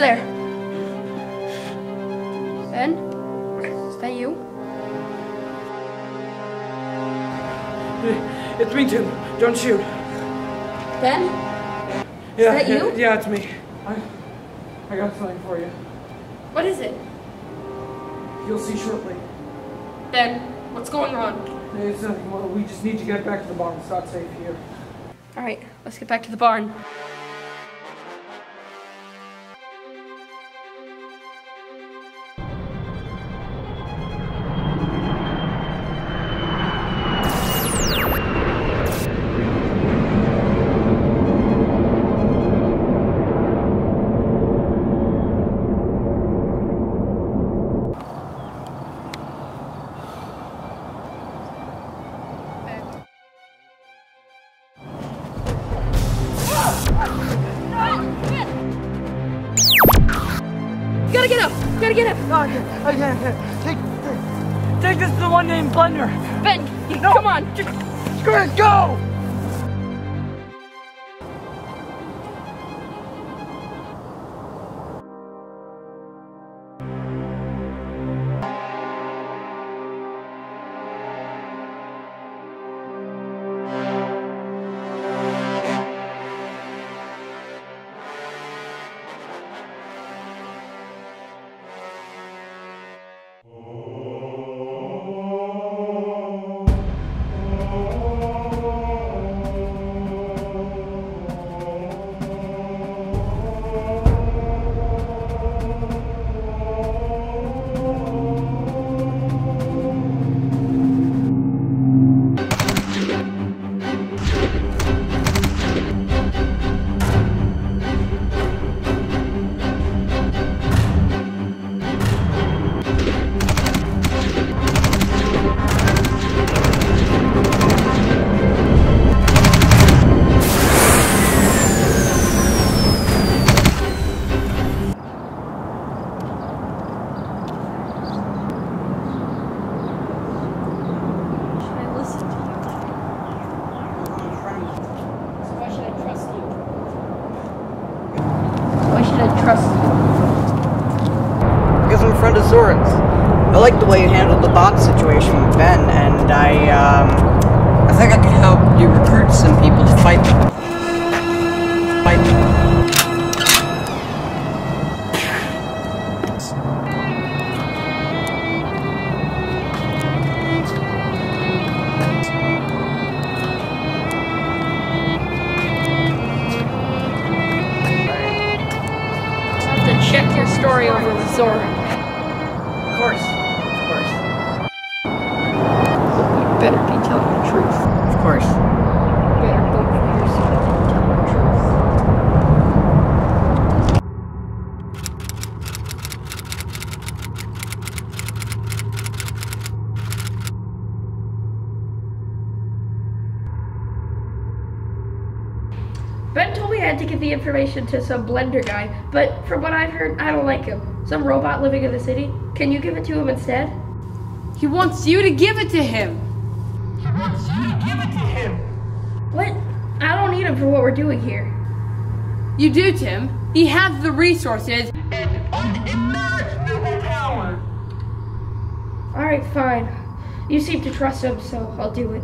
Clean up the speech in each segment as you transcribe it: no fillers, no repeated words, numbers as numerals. there? Ben? Is that you? It's me, Tim. Don't shoot. Ben? Yeah, is that you? Yeah, it's me. I got something for you. What is it? You'll see shortly. Ben, what's going on? It's nothing. Well, we just need to get back to the barn. It's not safe here. Alright, let's get back to the barn. Take this to the one named Blender. Ben, no, come on. Just go ahead, go! Because I'm a friend of Zoran's. I like the way you handled the bot situation with Ben, and I think I could help you recruit some people to fight them. Story over with Zoran. Of course. Of course. You better be telling the truth. Of course. You better go for yourself and tell the truth. Ben told me I had to give the information to some Blender guy, but from what I've heard, I don't like him. Some robot living in the city. Can you give it to him instead? He wants you to give it to him. He wants you to give it to him. What? I don't need him for what we're doing here. You do, Tim. He has the resources and unimaginable power. All right, fine. You seem to trust him, so I'll do it.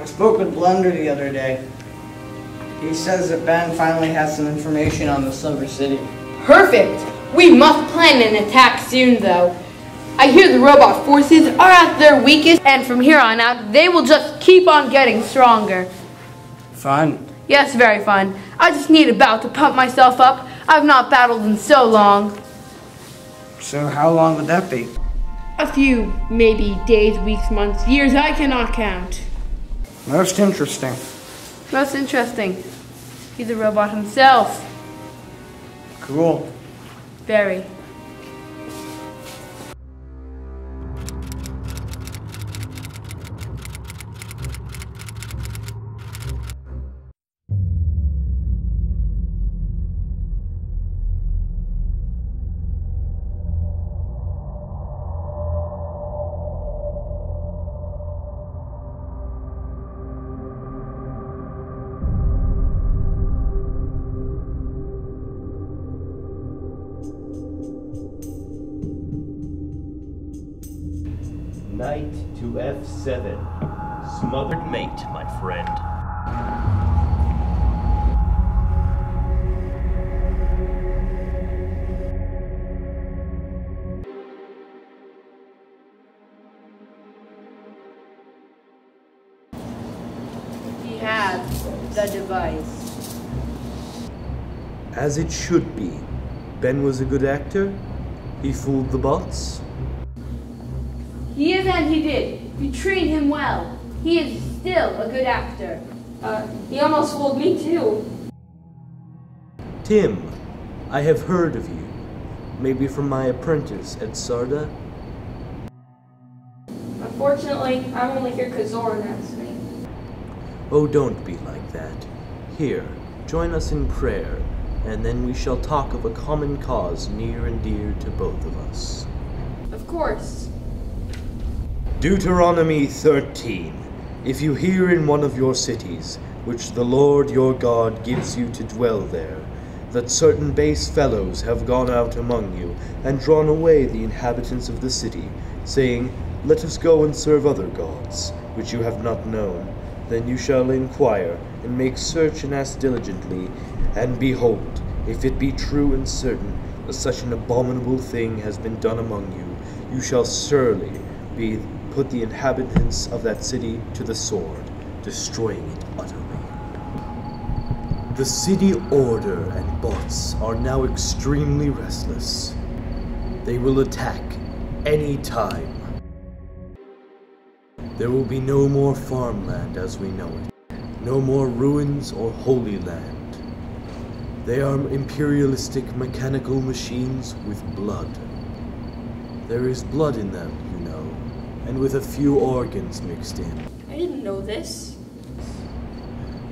I spoke with Blunder the other day. He says that Ben finally has some information on the Silver City. Perfect! We must plan an attack soon, though. I hear the robot forces are at their weakest, and from here on out, they will just keep on getting stronger. Fun. Yes, very fun. I just need a bout to pump myself up. I've not battled in so long. So how long would that be? A few, maybe days, weeks, months, years, I cannot count. Most interesting. Most interesting. He's a robot himself. Cool. Very. Night to F7. Smothered mate, my friend. We have the device. As it should be. Ben was a good actor. He fooled the bots. He is, and he did. You treat him well. He is still a good actor. He almost fooled me too. Tim, I have heard of you. Maybe from my apprentice at Sarda? Unfortunately, I'm only here because Zoran asked me. Oh, don't be like that. Here, join us in prayer, and then we shall talk of a common cause near and dear to both of us. Of course. Deuteronomy 13. If you hear in one of your cities, which the Lord your God gives you to dwell there, that certain base fellows have gone out among you, and drawn away the inhabitants of the city, saying, Let us go and serve other gods, which you have not known, then you shall inquire, and make search and ask diligently, and behold, if it be true and certain that such an abominable thing has been done among you, you shall surely be put the inhabitants of that city to the sword, destroying it utterly. The city order and bots are now extremely restless. They will attack any time. There will be no more farmland as we know it, no more ruins or holy land. They are imperialistic mechanical machines with blood. There is blood in them, you know, and with a few organs mixed in. I didn't know this.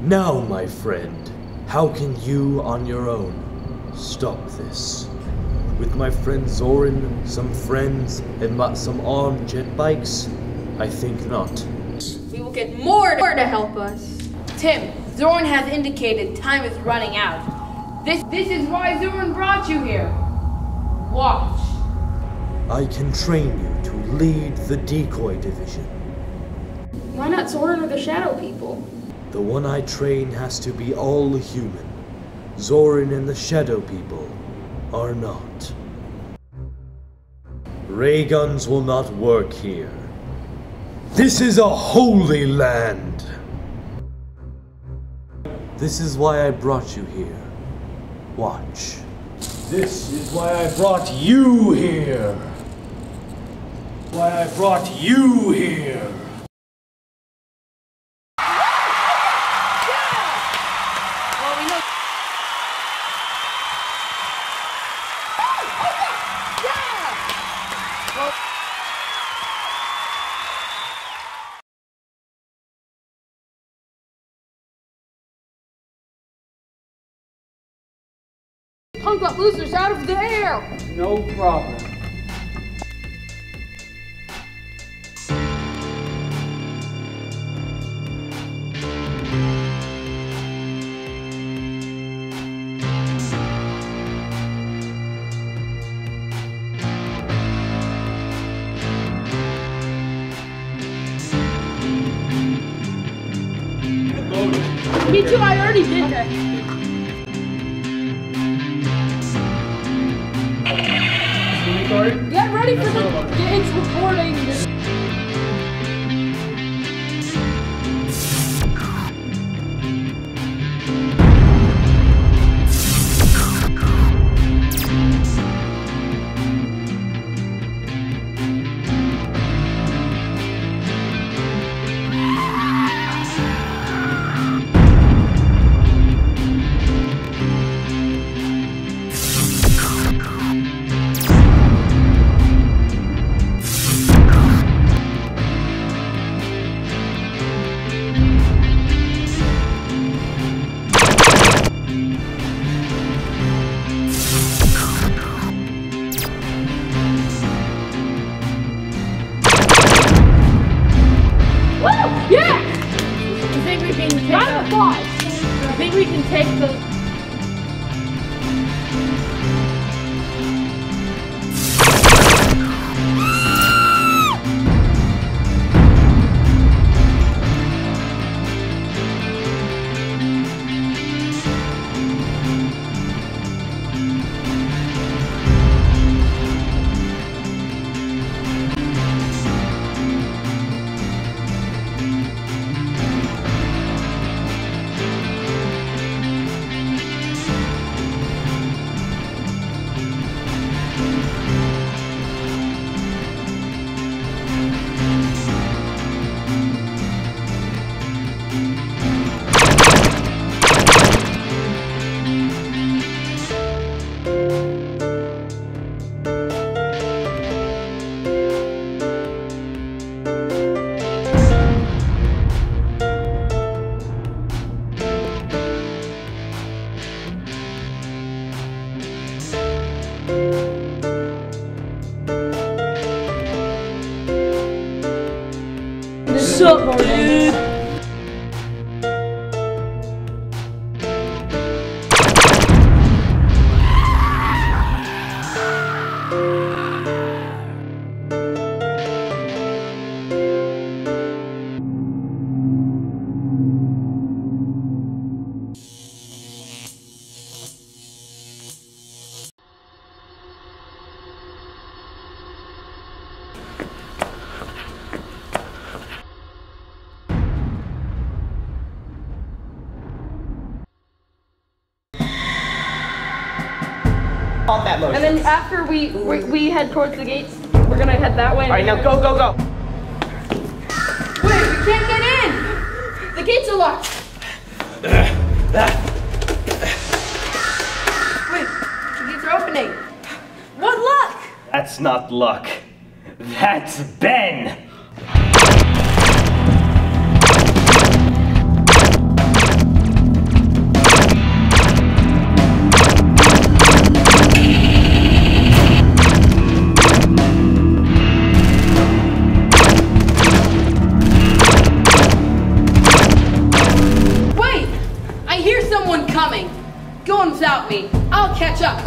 Now, my friend, how can you, on your own, stop this? With my friend Zoran, some friends, and some armed jet bikes? I think not. We will get more to help us. Tim, Zoran has indicated time is running out. This is why Zoran brought you here. Watch. I can train you to lead the decoy division. Why not Zoran or the Shadow People? The one I train has to be all human. Zoran and the Shadow People are not. Ray guns will not work here. This is a holy land! This is why I brought you here. Watch. This is why I brought you here. Why I brought you here. Punk up losers out of the air! No problem. Me too, I already did that. Get ready for the game's recording! my gosh! I think we can take the... Sup, dude? That motion. And then after we head towards the gates, we're gonna head that way. All right, now go, go, go. Wait, we can't get in. The gates are locked. Wait, the gates are opening. What luck? That's not luck. That's Ben. Without me, I'll catch up.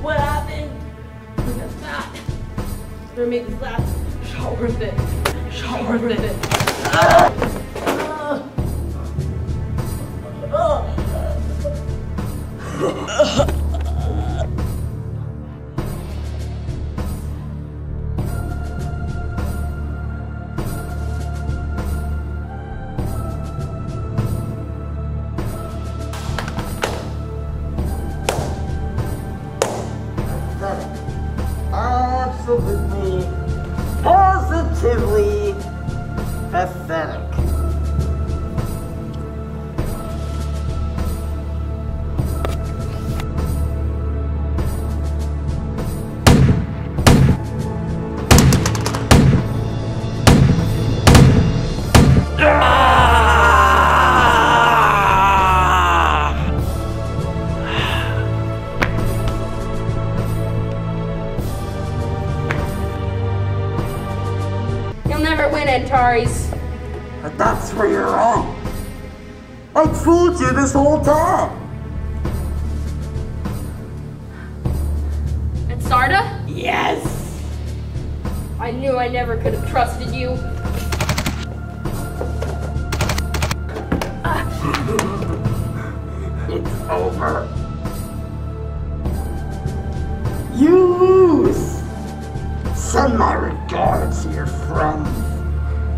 What happened? That's that. They're making this last shot worth it. Shot worth it. Absolutely, positively pathetic. Win, Antares. But that's where you're wrong. I fooled you this whole time. Yes! I knew I never could have trusted you. It's over. You lose! Send my regards to your friend.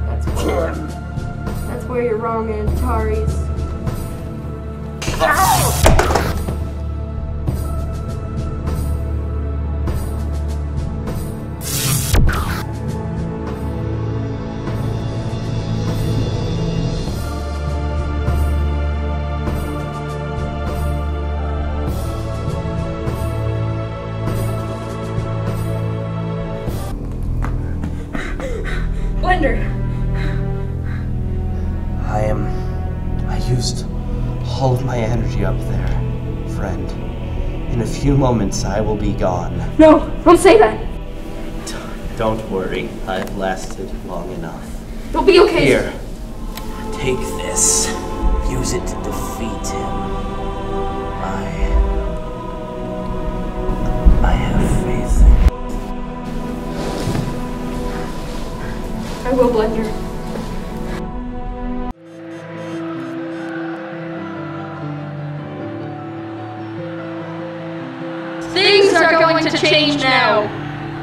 That's Tim. That's where you're wrong, Antares. Ow! Few moments, I will be gone. No, don't say that. Don't worry, I've lasted long enough. It'll be okay. Here, take this. Use it to defeat him. I have faith. I will, Blender. To change now.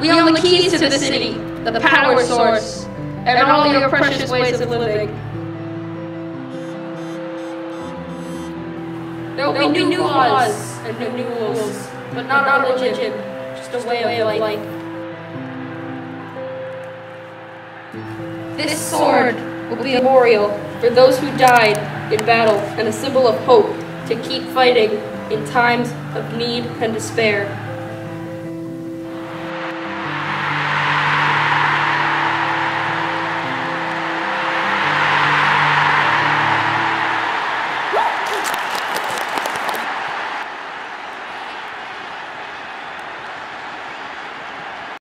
We own the keys to the city, the power source, and all your precious ways of living. There'll be new laws and new rules, but not a religion, just a way of life. This sword will be a memorial for those who died in battle and a symbol of hope to keep fighting in times of need and despair.